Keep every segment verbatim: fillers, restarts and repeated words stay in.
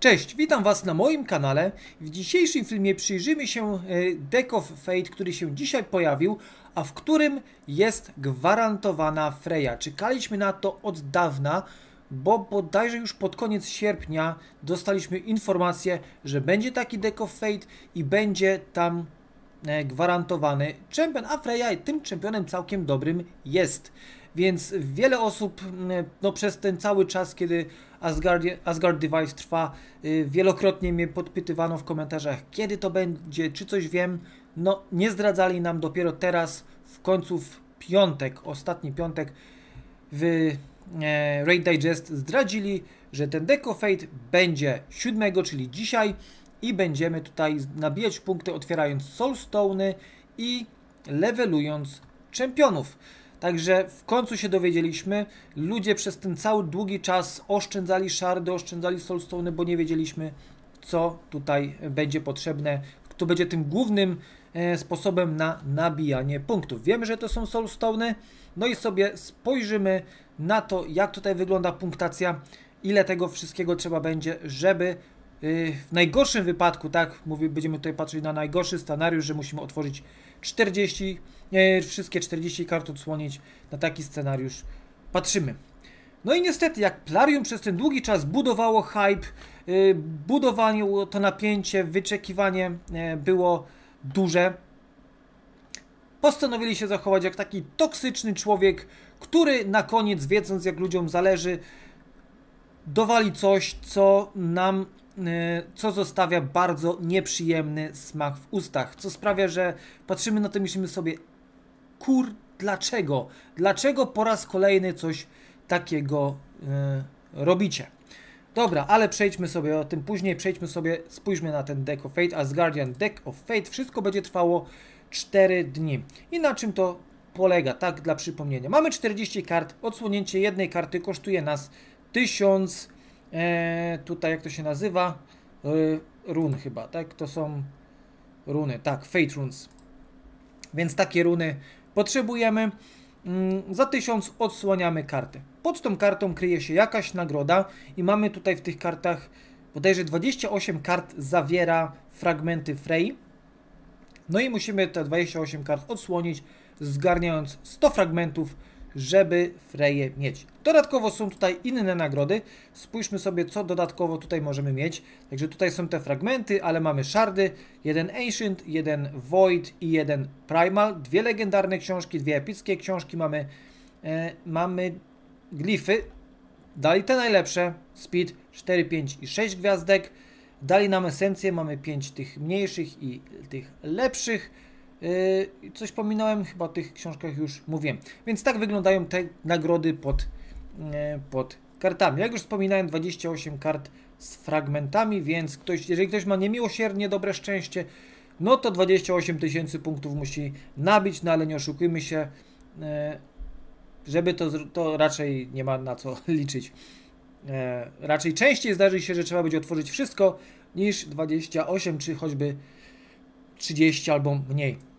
Cześć, witam Was na moim kanale. W dzisiejszym filmie przyjrzymy się Deck of Fate, który się dzisiaj pojawił, a w którym jest gwarantowana Freya. Czekaliśmy na to od dawna, bo bodajże już pod koniec sierpnia dostaliśmy informację, że będzie taki Deck of Fate i będzie tam gwarantowany czempion, a Freya tym czempionem całkiem dobrym jest. Więc wiele osób no, przez ten cały czas, kiedy Asgard, Asgard Device trwa, wielokrotnie mnie podpytywano w komentarzach, kiedy to będzie, czy coś wiem. No, nie zdradzali nam dopiero teraz, w końcu w piątek, ostatni piątek w e, Raid Digest zdradzili, że ten Deck of Fate będzie siódmego, czyli dzisiaj, i będziemy tutaj nabijać punkty, otwierając Soulstone'y i levelując czempionów. Także w końcu się dowiedzieliśmy, ludzie przez ten cały długi czas oszczędzali shardy, oszczędzali soulstone'y, bo nie wiedzieliśmy, co tutaj będzie potrzebne, kto będzie tym głównym e, sposobem na nabijanie punktów. Wiemy, że to są soulstone'y, no i sobie spojrzymy na to, jak tutaj wygląda punktacja, ile tego wszystkiego trzeba będzie, żeby y, w najgorszym wypadku, tak, mówię, będziemy tutaj patrzeć na najgorszy scenariusz, że musimy otworzyć czterdzieści, wszystkie czterdzieści kart odsłonić. Na taki scenariusz patrzymy. No i niestety, jak Plarium przez ten długi czas budowało hype, yy, budowanie to napięcie, wyczekiwanie yy, było duże, postanowili się zachować jak taki toksyczny człowiek, który na koniec, wiedząc jak ludziom zależy, dowali coś, co nam co zostawia bardzo nieprzyjemny smak w ustach, co sprawia, że patrzymy na to i myślimy sobie, kur, dlaczego? Dlaczego po raz kolejny coś takiego yy, robicie? Dobra, ale przejdźmy sobie o tym później, przejdźmy sobie, spójrzmy na ten Deck of Fate, Asgardian Deck of Fate, wszystko będzie trwało cztery dni. I na czym to polega, tak dla przypomnienia? Mamy czterdzieści kart, odsłonięcie jednej karty kosztuje nas tysiąc... E, tutaj jak to się nazywa, y, run chyba, tak, to są runy, tak, Fate Runes, więc takie runy potrzebujemy. mm, za tysiąc odsłaniamy karty, pod tą kartą kryje się jakaś nagroda i mamy tutaj w tych kartach bodajże dwadzieścia osiem kart zawiera fragmenty Frey, no i musimy te dwadzieścia osiem kart odsłonić, zgarniając sto fragmentów, żeby Freję mieć. Dodatkowo są tutaj inne nagrody. Spójrzmy sobie, co dodatkowo tutaj możemy mieć. Także tutaj są te fragmenty, ale mamy szardy, jeden Ancient, jeden Void i jeden Primal, dwie legendarne książki, dwie epickie książki, mamy, e, mamy glify, dali te najlepsze, Speed cztery, pięć i sześć gwiazdek, dali nam esencję, mamy pięć tych mniejszych i tych lepszych. Yy, coś pominąłem, chyba o tych książkach już mówiłem. Więc tak wyglądają te nagrody pod, yy, pod kartami. Jak już wspominałem, dwadzieścia osiem kart z fragmentami, więc ktoś, jeżeli ktoś ma niemiłosiernie dobre szczęście, no to dwadzieścia osiem tysięcy punktów musi nabić, no ale nie oszukujmy się, yy, żeby to, to raczej nie ma na co liczyć. Yy, raczej częściej zdarzy się, że trzeba będzie otworzyć wszystko niż dwadzieścia osiem, czy choćby trzydzieści albo mniej.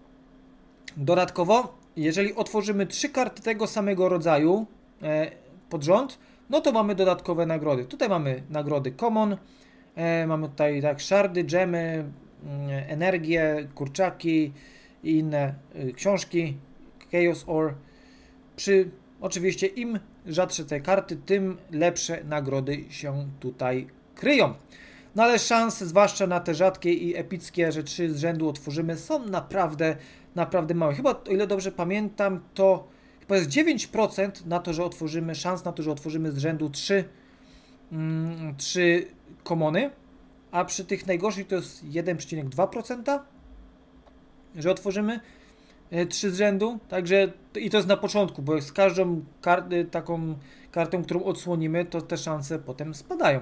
Dodatkowo, jeżeli otworzymy trzy karty tego samego rodzaju e, pod rząd, no to mamy dodatkowe nagrody. Tutaj mamy nagrody Common, e, mamy tutaj tak szardy, dżemy, e, energię, kurczaki i inne e, książki, Chaos Ore. Przy, oczywiście im rzadsze te karty, tym lepsze nagrody się tutaj kryją. No ale szanse, zwłaszcza na te rzadkie i epickie, że trzy z rzędu otworzymy, są naprawdę, naprawdę małe. Chyba, o ile dobrze pamiętam, to chyba jest dziewięć procent na to, że otworzymy, szans na to, że otworzymy z rzędu trzy, mm, trzy komony, a przy tych najgorszych to jest jeden przecinek dwa procent, że otworzymy trzy z rzędu. Także, i to jest na początku, bo z każdą kar taką kartą, którą odsłonimy, to te szanse potem spadają.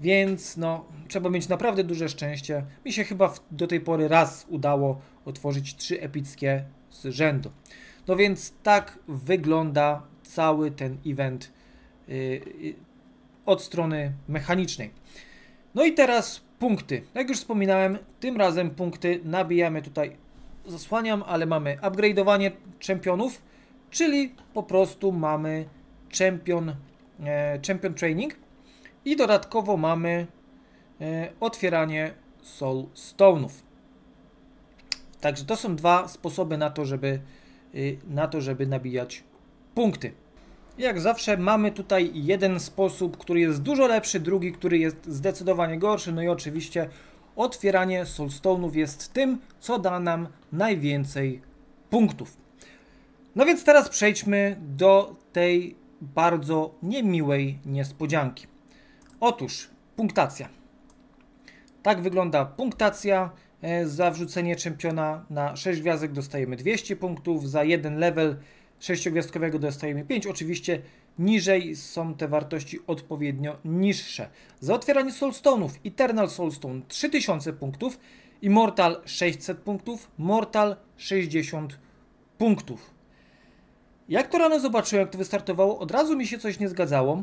Więc no, trzeba mieć naprawdę duże szczęście. Mi się chyba w, do tej pory raz udało otworzyć trzy epickie z rzędu. No więc tak wygląda cały ten event yy, yy, od strony mechanicznej. No i teraz punkty. Jak już wspominałem, tym razem punkty nabijamy tutaj, zasłaniam, ale mamy upgrade'owanie czempionów, czyli po prostu mamy champion, e, champion training. I dodatkowo mamy otwieranie Soul Stone'ów. Także to są dwa sposoby na to, żeby, na to, żeby nabijać punkty. Jak zawsze mamy tutaj jeden sposób, który jest dużo lepszy, drugi, który jest zdecydowanie gorszy. No i oczywiście otwieranie Soul Stone'ów jest tym, co da nam najwięcej punktów. No więc teraz przejdźmy do tej bardzo niemiłej niespodzianki. Otóż punktacja. Tak wygląda punktacja. Za wrzucenie czempiona na sześć gwiazdek dostajemy dwieście punktów. Za jeden level sześciogwiazdkowego dostajemy pięć. Oczywiście niżej są te wartości odpowiednio niższe. Za otwieranie Soulstone'ów Eternal Soulstone trzy tysiące punktów. Immortal sześćset punktów. Mortal sześćdziesiąt punktów. Jak to rano zobaczyłem, jak to wystartowało, od razu mi się coś nie zgadzało.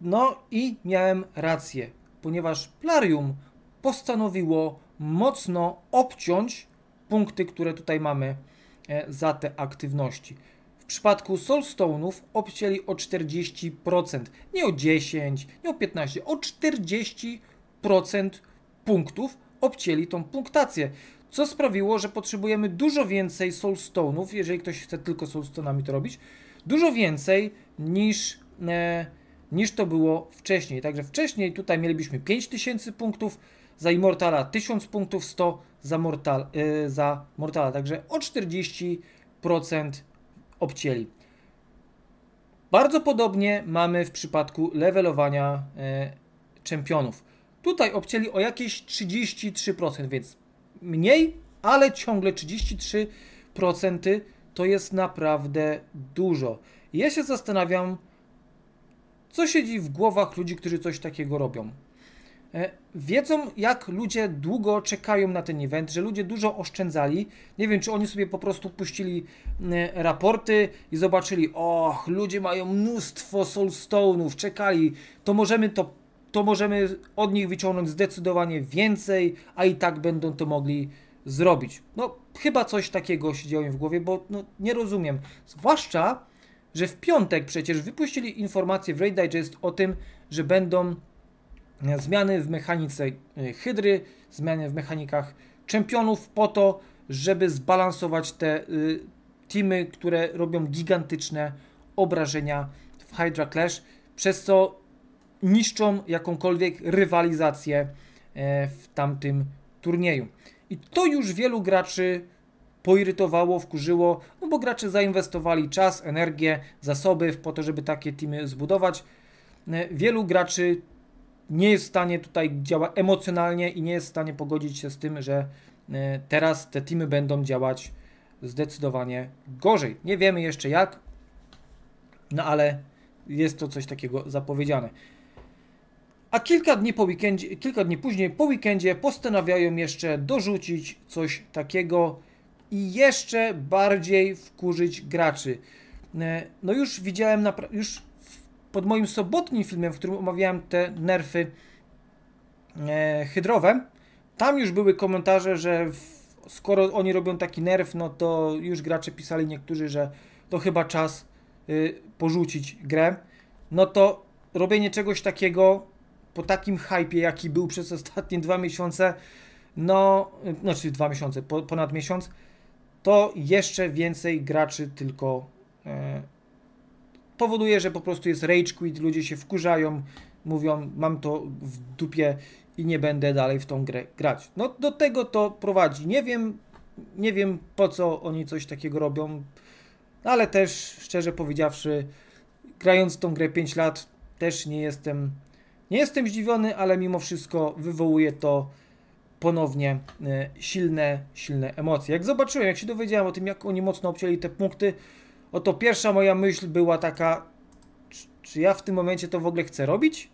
No i miałem rację, ponieważ Plarium postanowiło mocno obciąć punkty, które tutaj mamy za te aktywności. W przypadku Soulstone'ów obcięli o czterdzieści procent, nie o dziesięć, nie o piętnaście, o czterdzieści procent punktów obcięli tą punktację. Co sprawiło, że potrzebujemy dużo więcej Soulstone'ów, jeżeli ktoś chce tylko Soulstone'ami to robić, dużo więcej niż, e, niż to było wcześniej. Także wcześniej tutaj mielibyśmy pięć tysięcy punktów, za Immortala tysiąc punktów, sto za, mortal, e, za Mortala, także o czterdzieści procent obcięli. Bardzo podobnie mamy w przypadku levelowania e, czempionów. Tutaj obcięli o jakieś trzydzieści trzy procent, więc mniej, ale ciągle trzydzieści trzy procent to jest naprawdę dużo. Ja się zastanawiam, co siedzi w głowach ludzi, którzy coś takiego robią. Wiedzą, jak ludzie długo czekają na ten event, że ludzie dużo oszczędzali. Nie wiem, czy oni sobie po prostu puścili raporty i zobaczyli, och, ludzie mają mnóstwo Soulstone'ów, czekali, to możemy to to możemy od nich wyciągnąć zdecydowanie więcej, a i tak będą to mogli zrobić. No, chyba coś takiego się dzieje w głowie, bo no, nie rozumiem. Zwłaszcza, że w piątek przecież wypuścili informację w Raid Digest o tym, że będą zmiany w mechanice Hydry, zmiany w mechanikach czempionów po to, żeby zbalansować te y, teamy, które robią gigantyczne obrażenia w Hydra Clash, przez co niszczą jakąkolwiek rywalizację w tamtym turnieju. I to już wielu graczy poirytowało, wkurzyło, no bo gracze zainwestowali czas, energię, zasoby po to, żeby takie teamy zbudować. Wielu graczy nie jest w stanie, tutaj działa emocjonalnie i nie jest w stanie pogodzić się z tym, że teraz te teamy będą działać zdecydowanie gorzej. Nie wiemy jeszcze jak, no ale jest to coś takiego zapowiedziane. A kilka dni, po weekendzie, kilka dni później, po weekendzie, postanawiają jeszcze dorzucić coś takiego i jeszcze bardziej wkurzyć graczy. No już widziałem, już pod moim sobotnim filmem, w którym omawiałem te nerfy hydrowe, tam już były komentarze, że skoro oni robią taki nerf, no to już gracze pisali niektórzy, że to chyba czas porzucić grę. No to robienie czegoś takiego po takim hypie, jaki był przez ostatnie dwa miesiące, no, znaczy dwa miesiące, po, ponad miesiąc, to jeszcze więcej graczy tylko e, powoduje, że po prostu jest rage quit, ludzie się wkurzają, mówią, mam to w dupie i nie będę dalej w tą grę grać. No do tego to prowadzi. Nie wiem, nie wiem po co oni coś takiego robią, ale też, szczerze powiedziawszy, grając w tą grę pięć lat, też nie jestem, nie jestem zdziwiony, ale mimo wszystko wywołuje to ponownie silne, silne emocje. Jak zobaczyłem, jak się dowiedziałem o tym, jak oni mocno obcięli te punkty, oto pierwsza moja myśl była taka, czy, czy ja w tym momencie to w ogóle chcę robić?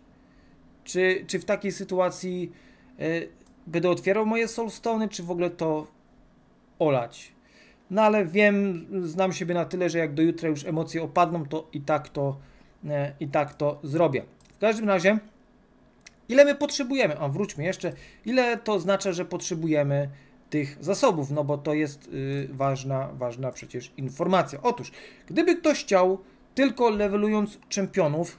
Czy, czy w takiej sytuacji y, będę otwierał moje Soulstone'y, czy w ogóle to olać? No ale wiem, znam siebie na tyle, że jak do jutra już emocje opadną, to i tak to, e, i tak to zrobię. W każdym razie, ile my potrzebujemy? A wróćmy jeszcze. Ile to oznacza, że potrzebujemy tych zasobów? No bo to jest y, ważna, ważna przecież informacja. Otóż, gdyby ktoś chciał, tylko levelując czempionów,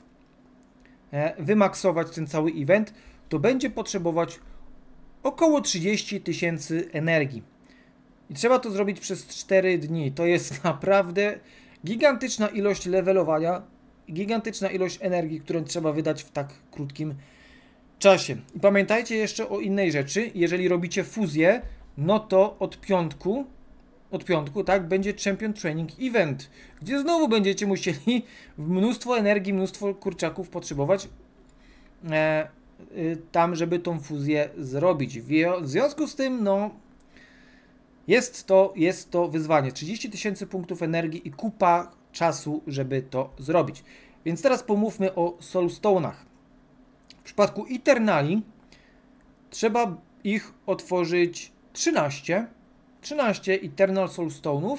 e, wymaksować ten cały event, to będzie potrzebować około trzydzieści tysięcy energii. I trzeba to zrobić przez cztery dni. To jest naprawdę gigantyczna ilość levelowania, gigantyczna ilość energii, którą trzeba wydać w tak krótkim czasie. I pamiętajcie jeszcze o innej rzeczy. Jeżeli robicie fuzję, no to od piątku, od piątku, tak, będzie Champion Training Event, gdzie znowu będziecie musieli mnóstwo energii, mnóstwo kurczaków potrzebować e, y, tam, żeby tą fuzję zrobić. W, w związku z tym, no, jest to, jest to wyzwanie. trzydzieści tysięcy punktów energii i kupa czasu, żeby to zrobić. Więc teraz pomówmy o Soulstone'ach. W przypadku Eternali trzeba ich otworzyć trzynaście, trzynaście Eternal Soulstone'ów,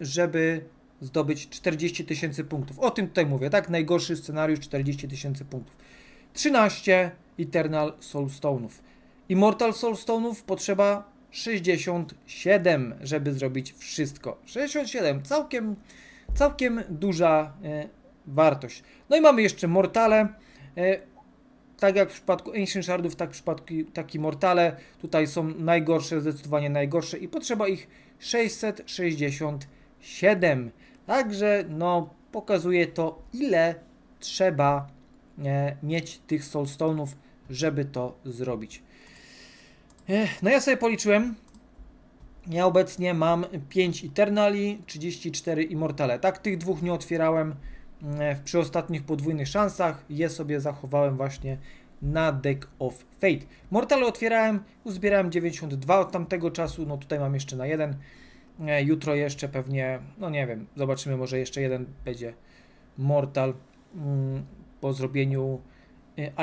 żeby zdobyć czterdzieści tysięcy punktów. O tym tutaj mówię, tak? Najgorszy scenariusz, czterdzieści tysięcy punktów. trzynaście Eternal Soulstone'ów. Immortal Soulstone'ów potrzeba sześćdziesiąt siedem, żeby zrobić wszystko. sześćdziesiąt siedem, całkiem, całkiem duża e, wartość. No i mamy jeszcze Mortale. E, tak jak w przypadku Ancient Shardów, tak w przypadku taki Mortale. Tutaj są najgorsze, zdecydowanie najgorsze i potrzeba ich sześćset sześćdziesiąt siedem. Także no, pokazuje to, ile trzeba e, mieć tych Soulstone'ów, żeby to zrobić. No ja sobie policzyłem, ja obecnie mam pięć Eternali, trzydzieści cztery Immortale, tak, tych dwóch nie otwierałem przy ostatnich podwójnych szansach, je sobie zachowałem właśnie na Deck of Fate. Mortale otwierałem, uzbierałem dziewięćdziesiąt dwa od tamtego czasu, no tutaj mam jeszcze na jeden, jutro jeszcze pewnie, no nie wiem, zobaczymy, może jeszcze jeden będzie Mortal po zrobieniu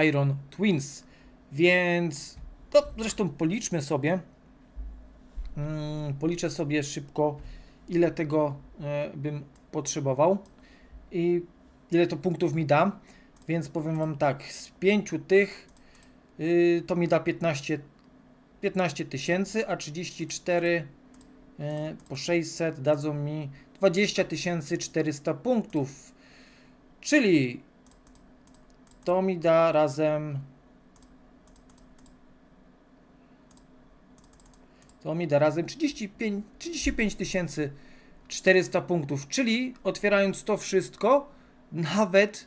Iron Twins, więc... To zresztą policzmy sobie, hmm, policzę sobie szybko, ile tego e, bym potrzebował i ile to punktów mi da, więc powiem Wam tak, z pięciu tych y, to mi da piętnaście tysięcy, a trzydzieści cztery y, po sześćset dadzą mi dwadzieścia tysięcy czterysta punktów, czyli to mi da razem... To mi da razem trzydzieści pięć tysięcy czterysta punktów, czyli otwierając to wszystko, nawet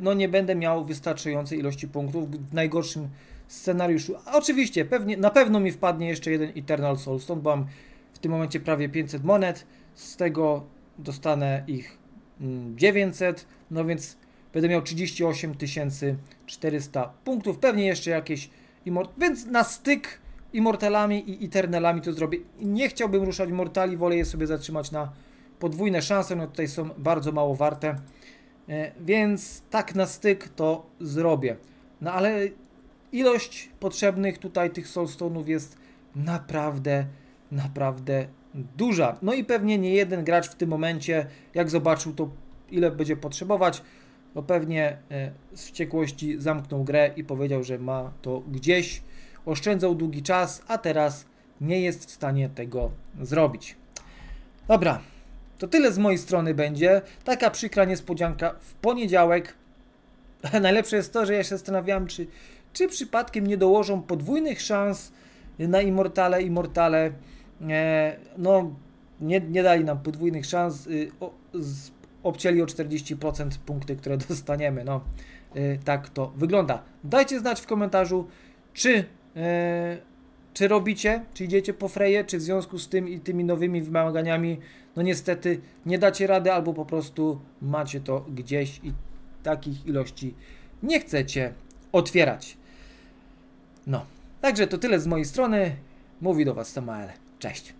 no, nie będę miał wystarczającej ilości punktów w najgorszym scenariuszu. A oczywiście, pewnie, na pewno mi wpadnie jeszcze jeden Eternal Soulstone, bo mam w tym momencie prawie pięćset monet, z tego dostanę ich dziewięćset, no więc będę miał trzydzieści osiem tysięcy czterysta punktów, pewnie jeszcze jakieś, więc na styk Immortalami i Eternalami to zrobię. Nie chciałbym ruszać Mortali, wolę je sobie zatrzymać na podwójne szanse, no tutaj są bardzo mało warte, więc tak na styk to zrobię. No ale ilość potrzebnych tutaj tych Soulstone'ów jest naprawdę, naprawdę duża. No i pewnie nie jeden gracz w tym momencie, jak zobaczył to, ile będzie potrzebować, to pewnie z wściekłości zamknął grę i powiedział, że ma to gdzieś. Oszczędzał długi czas, a teraz nie jest w stanie tego zrobić. Dobra, to tyle z mojej strony będzie. Taka przykra niespodzianka w poniedziałek. Najlepsze jest to, że ja się zastanawiałem, czy, czy przypadkiem nie dołożą podwójnych szans na Immortale, Immortale. E, no, nie, nie dali nam podwójnych szans. Y, o, z, obcięli o czterdzieści procent punkty, które dostaniemy. No, y, tak to wygląda. Dajcie znać w komentarzu, czy... Eee, czy robicie, czy idziecie po Freję, czy w związku z tym i tymi nowymi wymaganiami, no niestety nie dacie rady, albo po prostu macie to gdzieś i takich ilości nie chcecie otwierać. No, także to tyle z mojej strony. Mówi do Was Samael. Cześć.